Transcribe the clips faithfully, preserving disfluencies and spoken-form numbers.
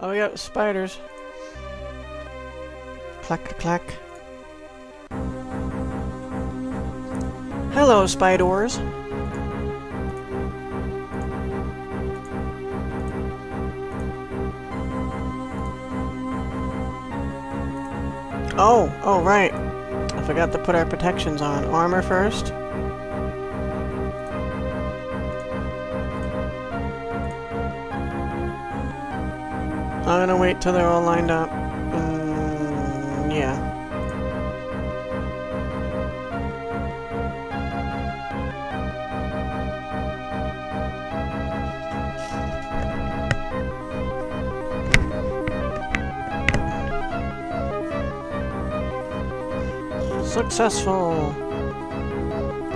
Oh, we got spiders. Clack, clack. Hello, spiders. Oh, oh, right. I forgot to put our protections on. Armor first. I'm gonna wait till they're all lined up. Um, yeah. Successful!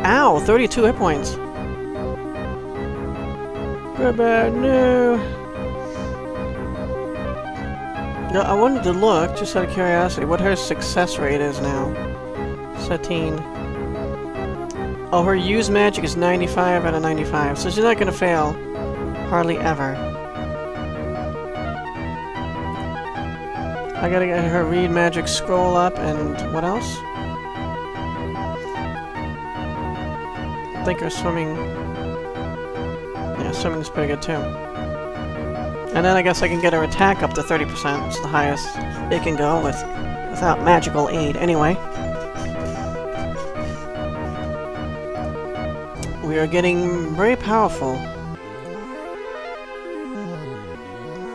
Ow! thirty-two hit points! Good, bad, no! No, I wanted to look, just out of curiosity, what her success rate is now. Satine. Oh, her use magic is ninety-five out of ninety-five, so she's not gonna fail. Hardly ever. I gotta get her read magic scroll up, and what else? I think her swimming... Yeah, swimming's pretty good too. And then I guess I can get her attack up to thirty percent, which is the highest it can go with without magical aid anyway. We are getting very powerful.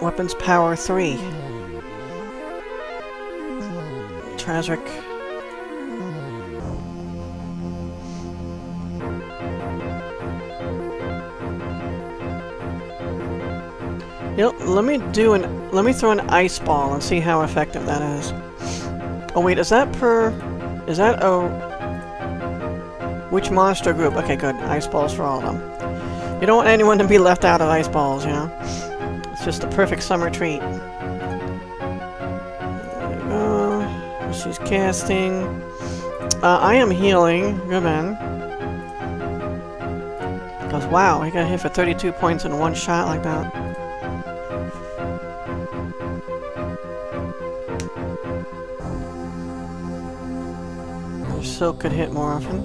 Weapons power three. Trasric. You know, let me do an let me throw an ice ball and see how effective that is. Oh wait, is that per is that oh which monster group? Okay, good. Ice balls for all of them. You don't want anyone to be left out of ice balls, you know? It's just the perfect summer treat. There we go. She's casting. Uh, I am healing. Good man. Because wow, he got hit for thirty-two points in one shot like that. Silk could hit more often.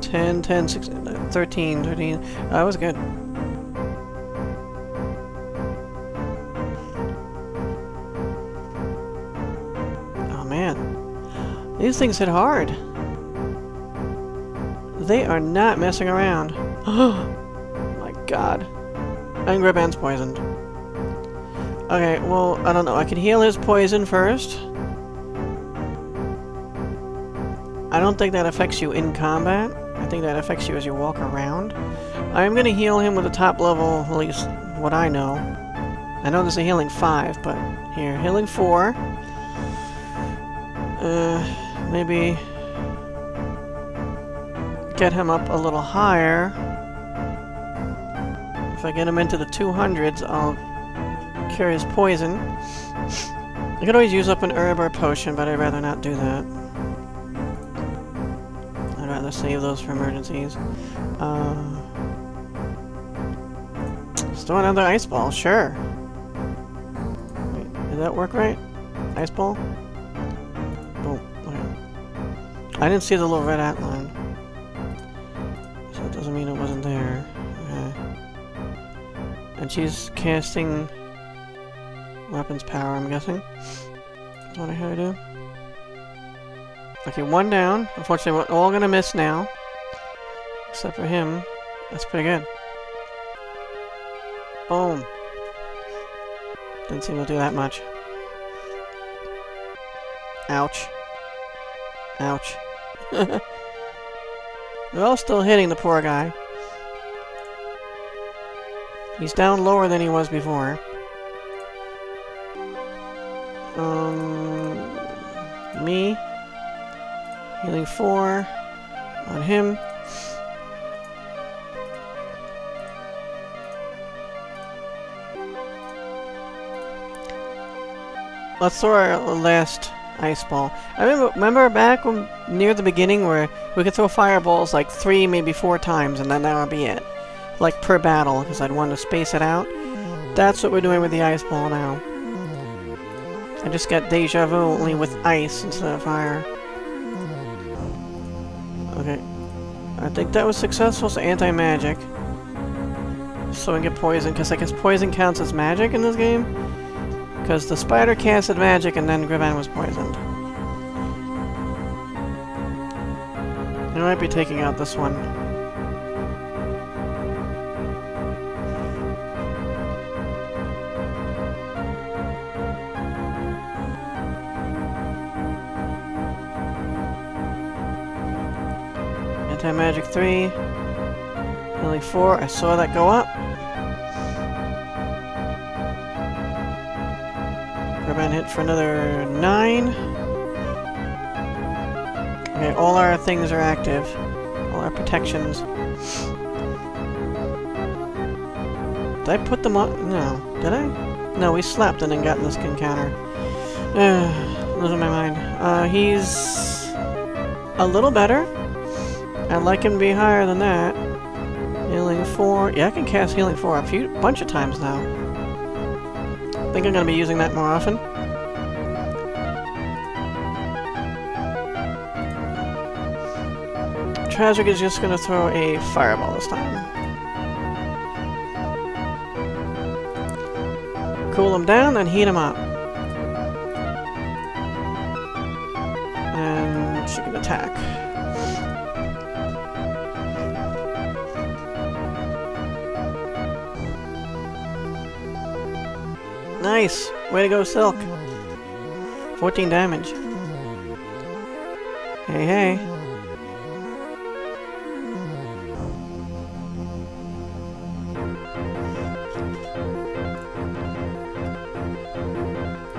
ten, ten, six, thirteen, thirteen. Oh, that was good. Oh man. These things hit hard. They are not messing around. Oh my god. And Graban's poisoned. Okay, well, I don't know. I can heal his poison first. I don't think that affects you in combat. I think that affects you as you walk around. I'm gonna heal him with a top level, at least what I know. I know there's a healing five, but here, healing four. Uh, maybe get him up a little higher. If I get him into the two hundreds, I'll carry his poison. I could always use up an herb or a potion, but I'd rather not do that. I'd rather save those for emergencies. Uh, let's throw another ice ball, sure. Wait, did that work right? Ice ball? Boom. Okay. I didn't see the little red outline. So that doesn't mean it wasn't there. Okay. And she's casting... Weapons power, I'm guessing. That's what I had to do. Okay, one down. Unfortunately, we're all gonna miss now. Except for him. That's pretty good. Boom. Didn't seem to do that much. Ouch. Ouch. They're all still hitting the poor guy. He's down lower than he was before. Um, me, healing four on him. Let's throw our last ice ball. I remember, remember back when, near the beginning where we could throw fireballs like three, maybe four times, and then that would be it. Like per battle, because I'd want to space it out. That's what we're doing with the ice ball now. I just got deja vu only with ice instead of fire. Okay. I think that was successful, so anti-magic. So I can get poison, because I guess poison counts as magic in this game? Because the spider casted magic and then Graven was poisoned. I might be taking out this one. Anti-magic three. Healing four. I saw that go up. Raban hit for another nine. Okay, all our things are active. All our protections. Did I put them on? No. Did I? No, we slapped and then got in this encounter. Losing my mind. Uh, he's a little better. I'd like him to be higher than that. Healing four. Yeah, I can cast healing four a few bunch of times now. I think I'm gonna be using that more often. Trasric is just gonna throw a fireball this time. Cool him down, then heat him up. And she can attack. Nice! Way to go, Silk! fourteen damage. Hey, hey.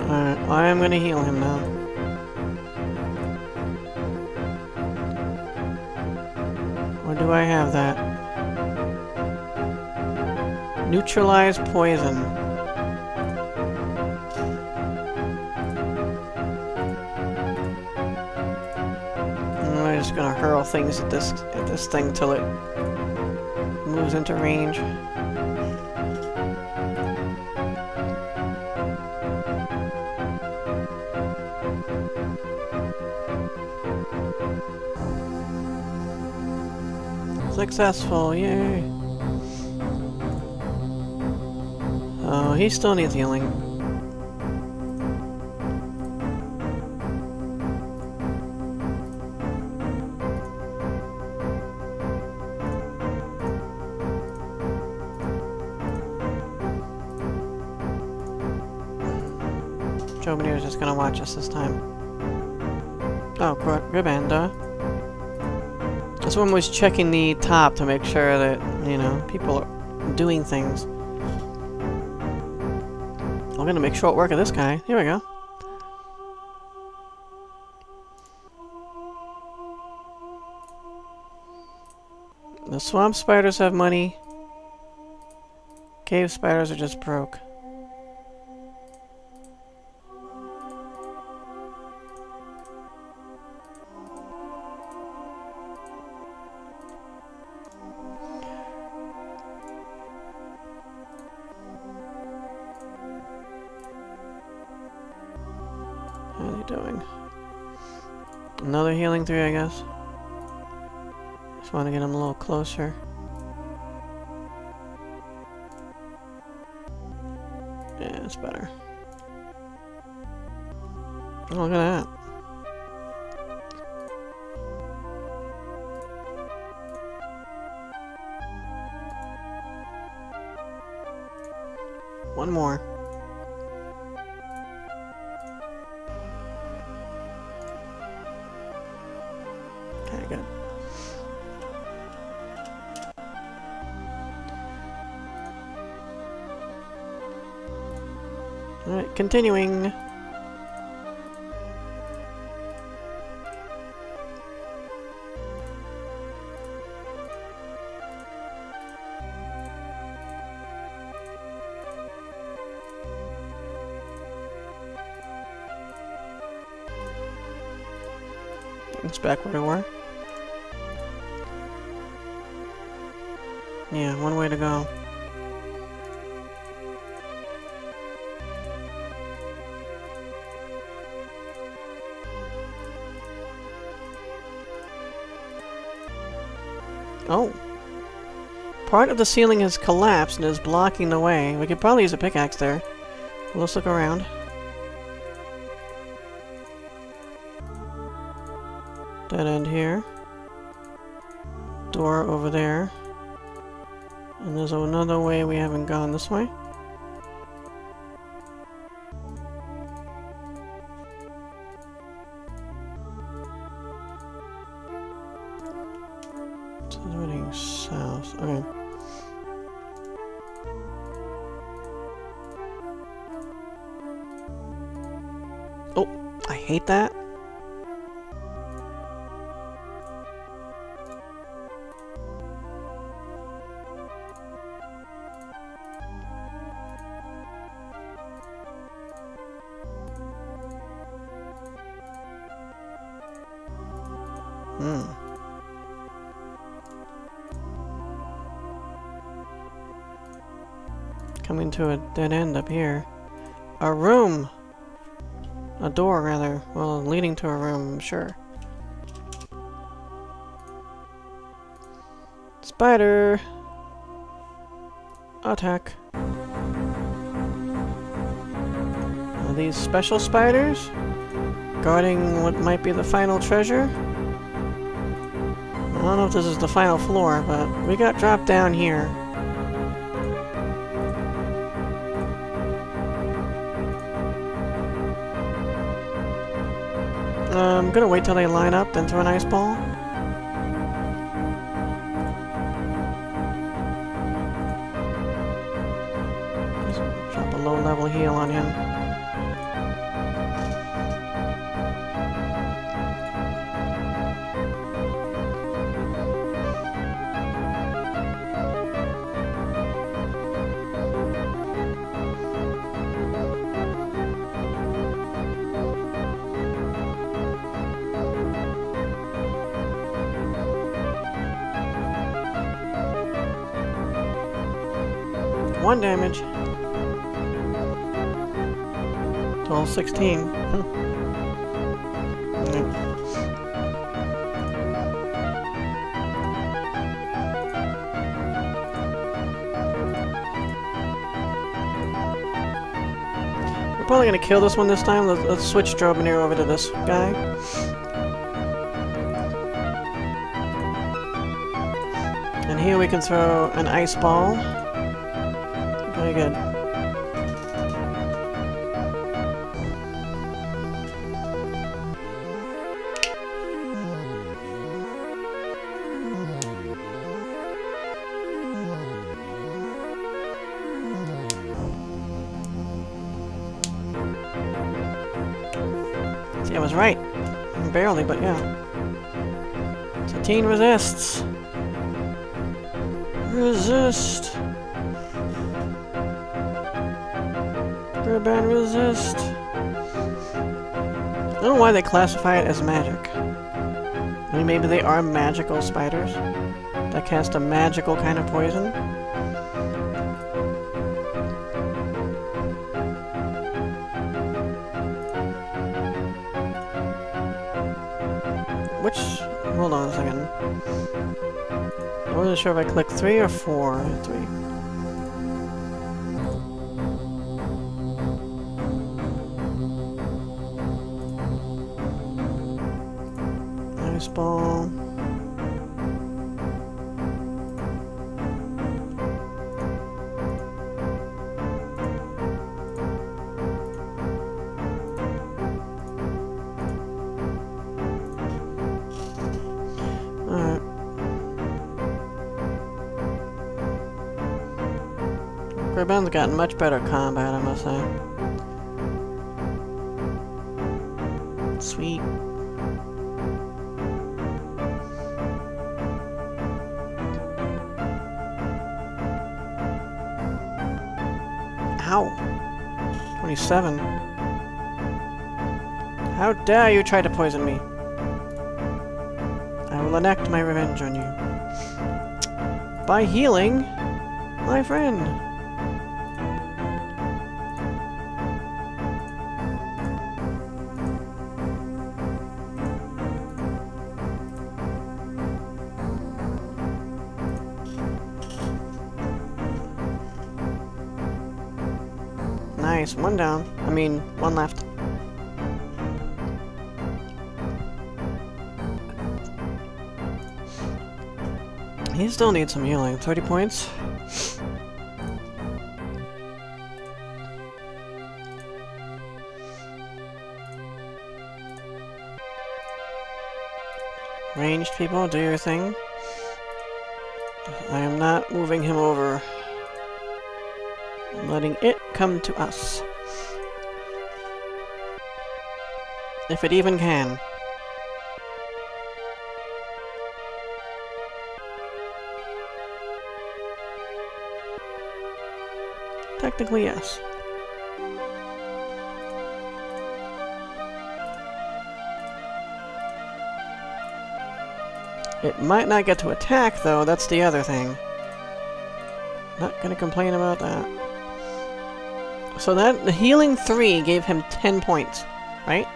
Alright, I'm gonna heal him now. Or do I have that? Neutralize poison. Gonna hurl things at this at this thing till it moves into range. Successful, yay! Oh, he still needs healing. Drobaneer is just gonna watch us this time. Oh, Corribanda. This one was checking the top to make sure that, you know, people are doing things. I'm gonna make short work of this guy. Here we go. The swamp spiders have money. Cave spiders are just broke. What are they doing? Another healing three, I guess. Just want to get him a little closer. Yeah, that's better. Oh, look at that. One more. Good. Alright, continuing. It's back where we were. Yeah, one way to go. Oh. Part of the ceiling has collapsed and is blocking the way. We could probably use a pickaxe there. Let's look around. Dead end here. Door over there. And there's another way we haven't gone this way. Hate that. Hmm. Coming to a dead end up here. A room! A door, rather. Well, leading to a room, I'm sure. Spider! Attack. Are these special spiders? Guarding what might be the final treasure? I don't know if this is the final floor, but we got dropped down here. Uh, I'm gonna wait till they line up, then throw an ice ball. Just drop a low-level heal on him. One damage. twelve, sixteen. We're probably gonna kill this one this time. Let's, let's switch Drobaneer over to this guy. And here we can throw an ice ball. Very good. See, I was right. Barely, but yeah. Satine resists. Resist. Raban resist. I don't know why they classify it as magic. I mean, maybe they are magical spiders that cast a magical kind of poison. Which, hold on a second. I wasn't sure if I clicked three or four. Three. Ball. Alright. Graven's gotten much better combat, I must say. Sweet. twenty-seven. How dare you try to poison me? will enact my revenge on you. By healing my friend. Nice, one down. I mean, one left. He still needs some healing. thirty points. Ranged people, do your thing. I am not moving him over. I'm letting it come to us. If it even can. Technically, yes. It might not get to attack, though. That's the other thing. Not gonna complain about that. So that the healing three gave him ten points, right?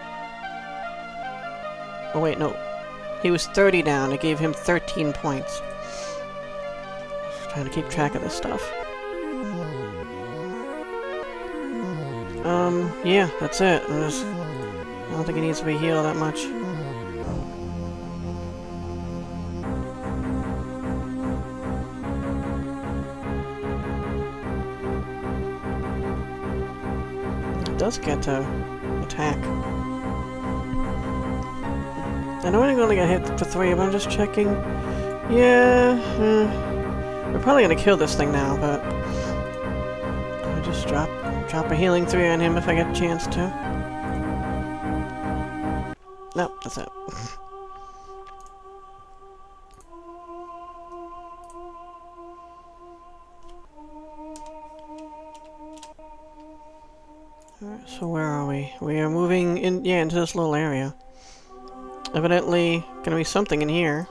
Oh wait, no. He was thirty down. It gave him thirteen points. Just trying to keep track of this stuff. Um, yeah, that's it. I, just, I don't think he needs to be healed that much. It does get to attack. I know I'm gonna get hit for three, but I'm just checking. Yeah, eh. We're probably gonna kill this thing now, but I just dropped. Drop a healing three on him if I get a chance to. Nope, that's it. Alright, so where are we? We are moving in, yeah, into this little area. Evidently, gonna be something in here.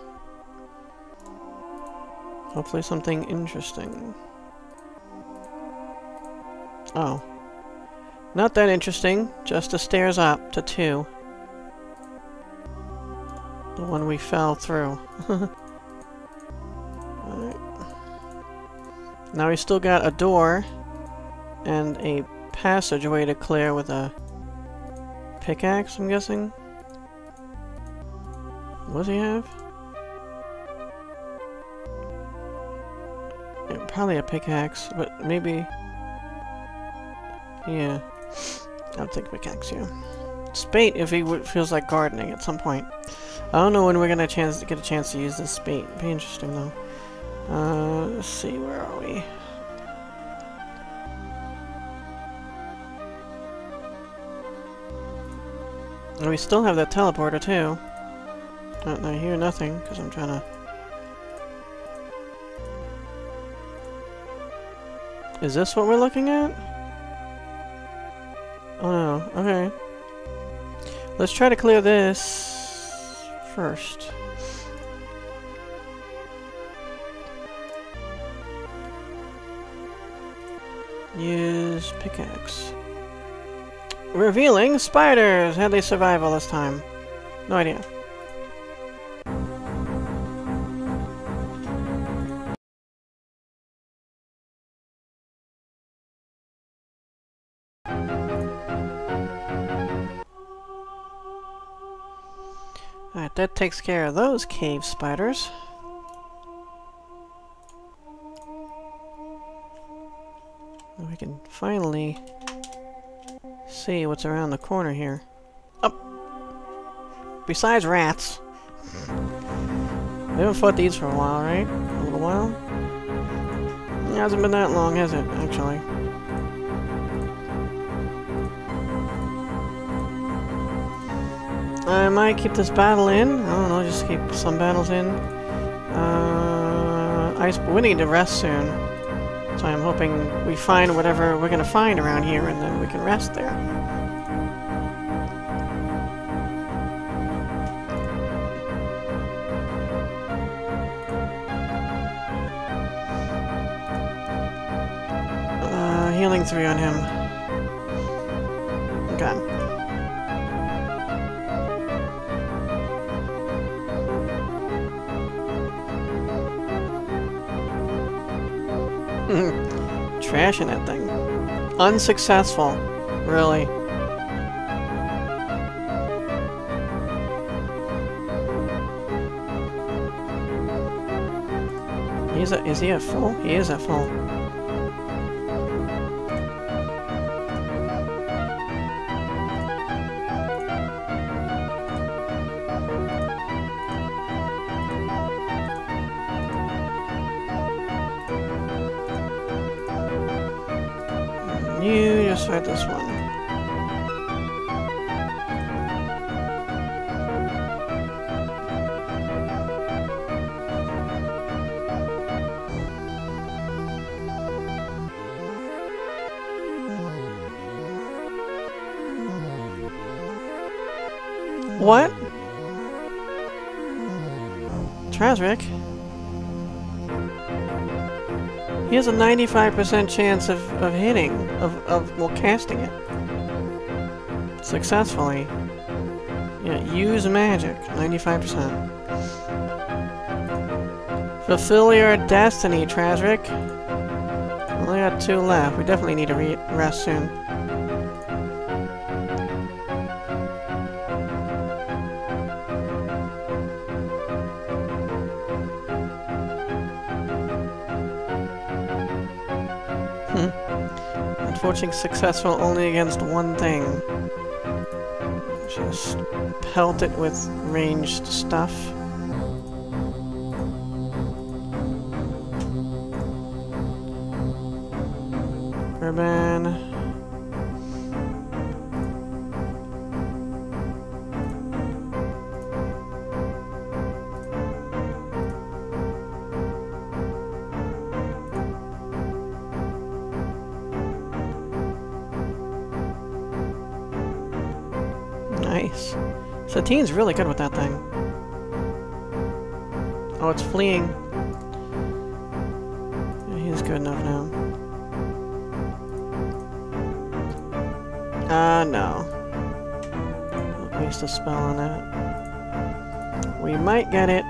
Hopefully something interesting. Oh. Not that interesting, just the stairs up to two. The one we fell through. Alright. Now we still got a door and a passageway to clear with a pickaxe, I'm guessing. What does he have? Yeah, probably a pickaxe, but maybe. Yeah, I don't think pickaxe, yeah. Spate if he w feels like gardening at some point. I don't know when we're gonna chance get a chance to use this spate. It'd be interesting though. Uh, let's see, where are we? And we still have that teleporter too. I don't hear nothing because I'm trying to. Is this what we're looking at? Oh no, okay. Let's try to clear this first. Use pickaxe. Revealing spiders! How'd they survive all this time? No idea. Alright, that takes care of those cave spiders. And we can finally see what's around the corner here. Up! Oh. Besides rats. We haven't fought these for a while, right? A little while? It hasn't been that long, has it, actually? I might keep this battle in. I don't know, just keep some battles in. Uh, ice, we need to rest soon. So I'm hoping we find whatever we're gonna find around here and then we can rest there. healing three on him. Okay. Trashing that thing. Unsuccessful. Really. He's a, is he a fool? He is a fool. You just fight this one. What? Trasric? He has a ninety-five percent chance of, of hitting, of, of, well, casting it. Successfully. Yeah, use magic, ninety-five percent. Fulfill your destiny, Trasric. Only got two left. We definitely need to re rest soon. Unfortunately, successful only against one thing. Just pelt it with ranged stuff. Raban. Nice. Satine's really good with that thing. Oh, it's fleeing. He's good enough now. Ah, uh, no. Don't waste a spell on that. We might get it.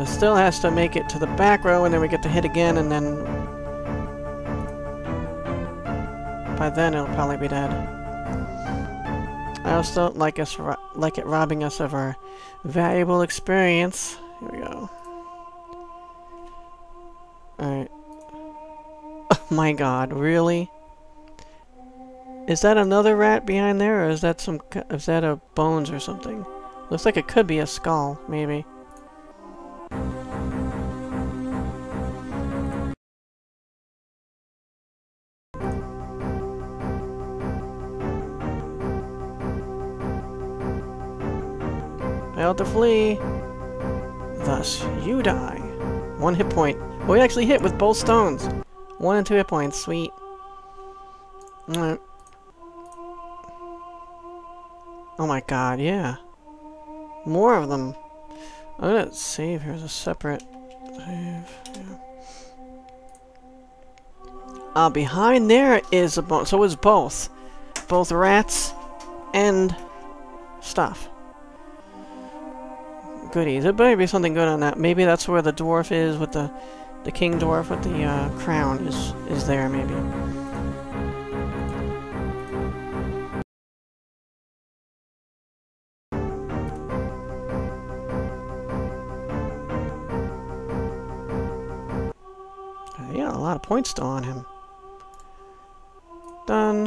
It still has to make it to the back row, and then we get to hit again, and then... by then it'll probably be dead. I also don't like us ro like it robbing us of our valuable experience. Here we go. Alright. Oh my god, really? Is that another rat behind there, or is that some is that a bones or something? Looks like it could be a skull, maybe. To flee. Thus, you die. One hit point. Well, we actually hit with both stones. One and two hit points. Sweet. Alright. Oh my god, yeah. More of them. I'm gonna save. Here's a separate save. Yeah. Uh, behind there is a bone. So it's both. Both rats and stuff. Goodies. There better be something good on that. Maybe that's where the dwarf is with the... the king dwarf with the uh, crown is, is there, maybe. Uh, yeah, a lot of points still on him. Done.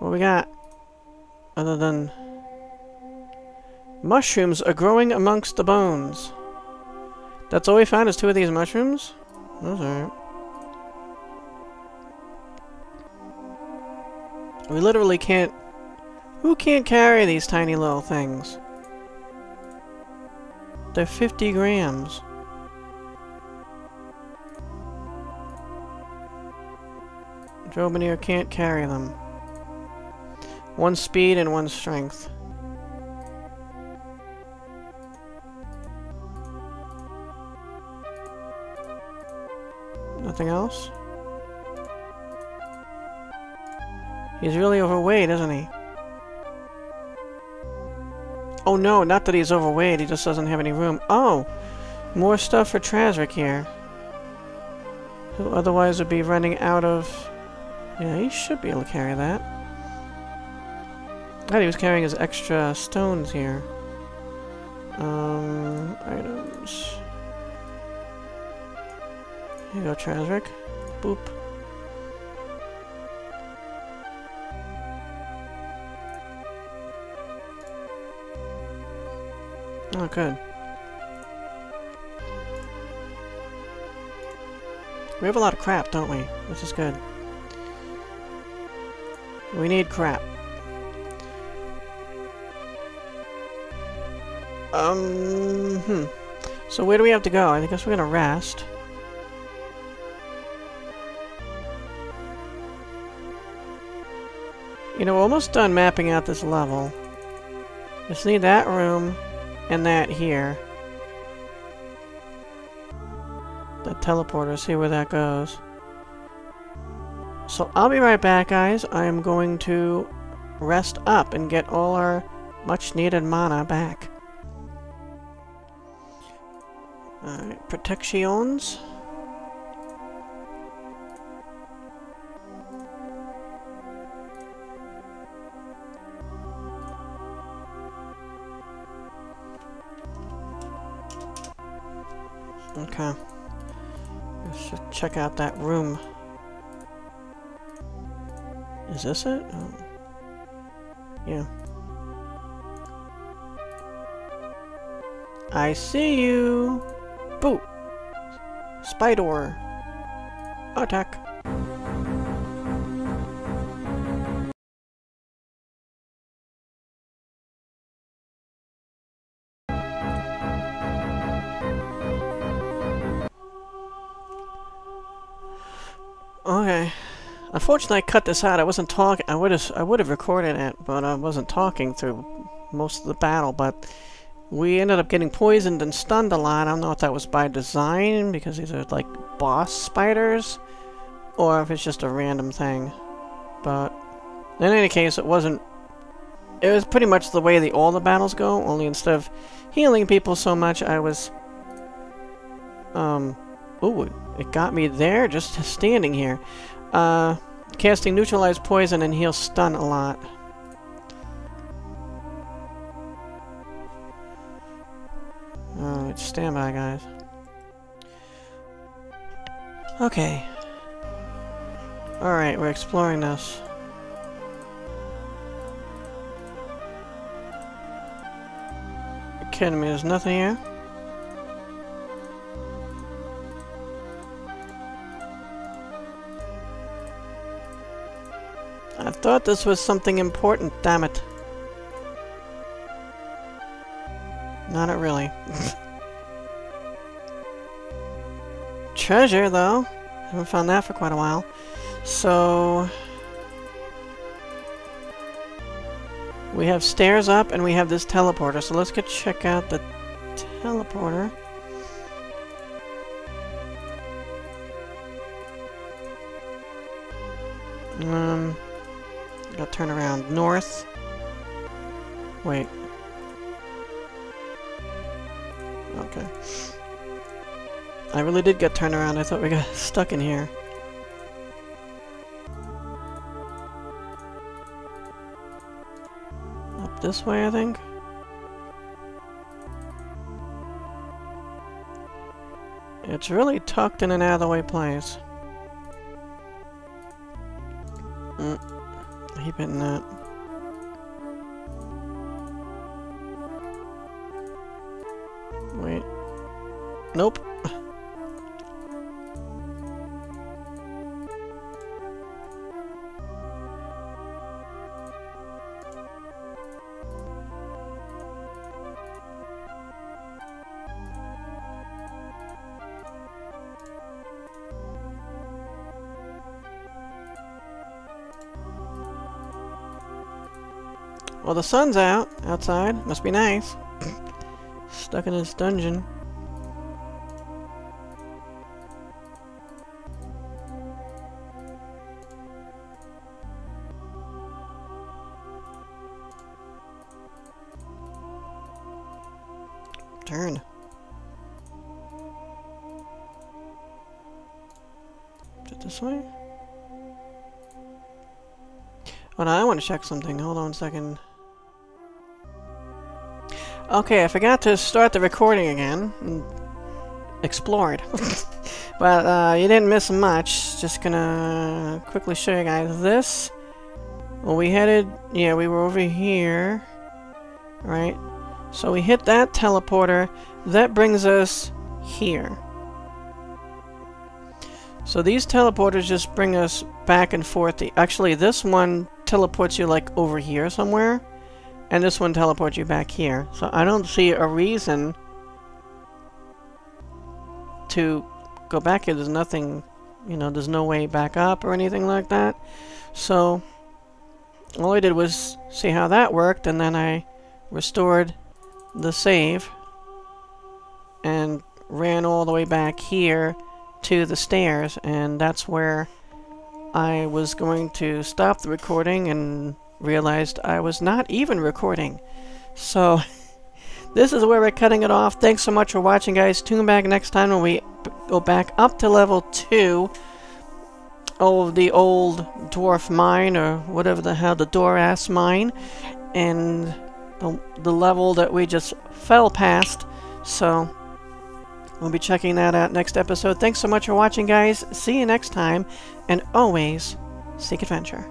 What we got? Other than... mushrooms are growing amongst the bones. That's all we found is two of these mushrooms? That's alright. We literally can't... who can't carry these tiny little things? They're fifty grams. Drobaneer can't carry them. One speed and one strength. Nothing else? He's really overweight, isn't he? Oh no, not that he's overweight, he just doesn't have any room. Oh! More stuff for Trasric here. Who otherwise would be running out of... Yeah, he should be able to carry that. I thought he was carrying his extra stones here. Um, items... Here you go, Trasric. Boop. Oh, good. We have a lot of crap, don't we? This is good. We need crap. Um, hmm. So where do we have to go? I guess we're gonna rest. You know, we're almost done mapping out this level. Just need that room and that here. That teleporter, see where that goes. So I'll be right back, guys. I am going to rest up and get all our much needed mana back. Alright, protections. Okay. Let's just check out that room. Is this it? Oh. Yeah. I see you! Boo! Spider! Attack! Okay. Unfortunately, I cut this out. I wasn't talking. I would have. I would have recorded it, but I wasn't talking through most of the battle. But we ended up getting poisoned and stunned a lot. I don't know if that was by design because these are like boss spiders, or if it's just a random thing. But in any case, it wasn't. It was pretty much the way the all the battles go. Only instead of healing people so much, I was. Um. Ooh, it got me there just standing here. Uh, casting neutralize poison and he'll stun a lot. Alright, stand by, guys. Okay. Alright, we're exploring this. You're kidding me, there's nothing here? I thought this was something important, damn it. Not it really. Treasure, though. Haven't found that for quite a while. So... we have stairs up and we have this teleporter, so let's go check out the teleporter. Um... Gotta turn around north. Wait. Okay. I really did get turned around. I thought we got stuck in here. Up this way, I think. It's really tucked in an out of the way place. Mm. Keep hitting that. Wait. Nope. Well, the sun's out, outside. Must be nice. Stuck in this dungeon. turn. Is it this way? Oh no, I want to check something. Hold on a second. Okay, I forgot to start the recording again and explore it. But uh, you didn't miss much. Just gonna quickly show you guys this. Well, we headed... yeah, we were over here. Right? So we hit that teleporter. That brings us here. So these teleporters just bring us back and forth. Actually, this one teleports you like over here somewhere. And this one teleports you back here. So I don't see a reason to go back here. There's nothing, you know, there's no way back up or anything like that. So all I did was see how that worked, and then I restored the save and ran all the way back here to the stairs, and that's where I was going to stop the recording and realized I was not even recording. So this is where we're cutting it off. Thanks so much for watching, guys. Tune back next time when we go back up to level two of the Old Dwarf Mine, or whatever the hell, the Dorass Mine, and the, the level that we just fell past. So we'll be checking that out next episode. Thanks so much for watching, guys. See you next time, and always seek adventure.